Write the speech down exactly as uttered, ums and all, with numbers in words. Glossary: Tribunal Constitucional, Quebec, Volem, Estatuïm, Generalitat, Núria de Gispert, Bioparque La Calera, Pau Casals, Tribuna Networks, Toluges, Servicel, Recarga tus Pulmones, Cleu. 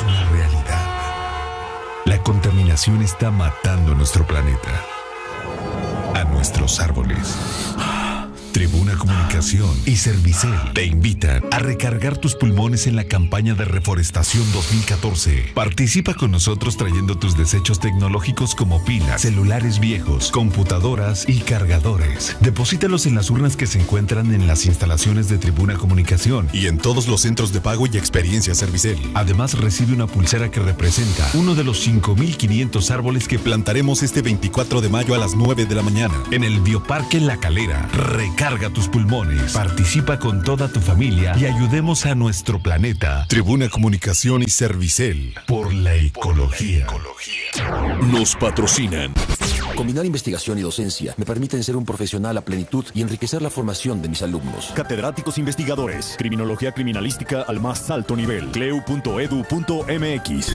es una realidad. La contaminación está matando a nuestro planeta, a nuestros árboles. Tribuna Comunicación y Servicel te invitan a recargar tus pulmones en la campaña de reforestación dos mil catorce. Participa con nosotros trayendo tus desechos tecnológicos como pilas, celulares viejos, computadoras y cargadores. Deposítalos en las urnas que se encuentran en las instalaciones de Tribuna Comunicación y en todos los centros de pago y experiencia Servicel. Además, recibe una pulsera que representa uno de los cinco mil quinientos árboles que plantaremos este veinticuatro de mayo a las nueve de la mañana en el Bioparque La Calera. Recarga tus pulmones, participa con toda tu familia y ayudemos a nuestro planeta. Tribuna Comunicación y Servicel, por la ecología. Nos patrocinan. Combinar investigación y docencia me permiten ser un profesional a plenitud y enriquecer la formación de mis alumnos. Catedráticos investigadores, criminología criminalística al más alto nivel. Cleu punto edu punto mx.